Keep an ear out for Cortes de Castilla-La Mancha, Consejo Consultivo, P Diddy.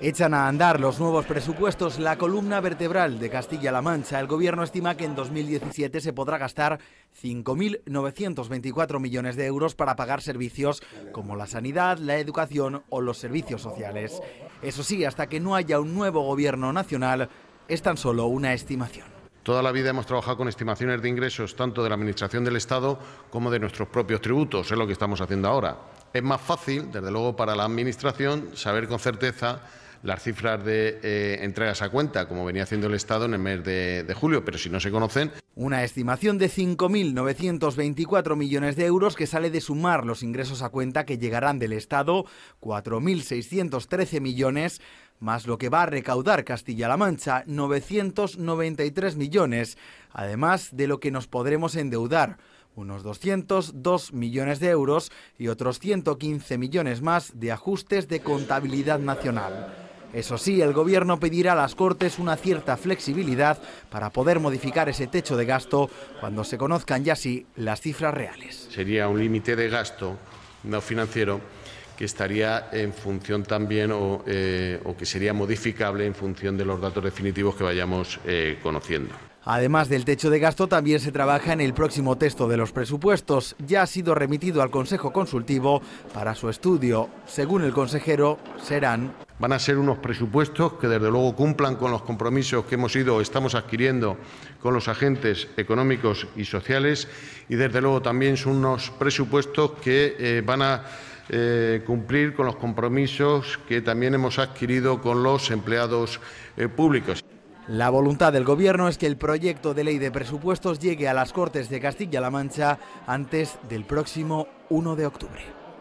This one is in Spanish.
Echan a andar los nuevos presupuestos, la columna vertebral de Castilla-La Mancha. El Gobierno estima que en 2017 se podrá gastar 5.924 millones de euros para pagar servicios como la sanidad, la educación o los servicios sociales. Eso sí, hasta que no haya un nuevo Gobierno nacional, es tan solo una estimación. Toda la vida hemos trabajado con estimaciones de ingresos tanto de la Administración del Estado como de nuestros propios tributos, es lo que estamos haciendo ahora. Es más fácil, desde luego, para la Administración saber con certeza las cifras de entregas a cuenta, como venía haciendo el Estado en el mes de julio, pero si no se conocen. Una estimación de 5.924 millones de euros que sale de sumar los ingresos a cuenta que llegarán del Estado, 4.613 millones, más lo que va a recaudar Castilla-La Mancha, 993 millones, además de lo que nos podremos endeudar, unos 202 millones de euros y otros 115 millones más de ajustes de contabilidad nacional. Eso sí, el Gobierno pedirá a las Cortes una cierta flexibilidad para poder modificar ese techo de gasto cuando se conozcan ya sí las cifras reales. Sería un límite de gasto no financiero que estaría en función también o que sería modificable en función de los datos definitivos que vayamos conociendo. Además del techo de gasto, también se trabaja en el próximo texto de los presupuestos. Ya ha sido remitido al Consejo Consultivo para su estudio. Según el consejero, Van a ser unos presupuestos que desde luego cumplan con los compromisos que hemos ido o estamos adquiriendo con los agentes económicos y sociales, y desde luego también son unos presupuestos que van a cumplir con los compromisos que también hemos adquirido con los empleados públicos. La voluntad del Gobierno es que el proyecto de ley de presupuestos llegue a las Cortes de Castilla-La Mancha antes del próximo 1 de octubre.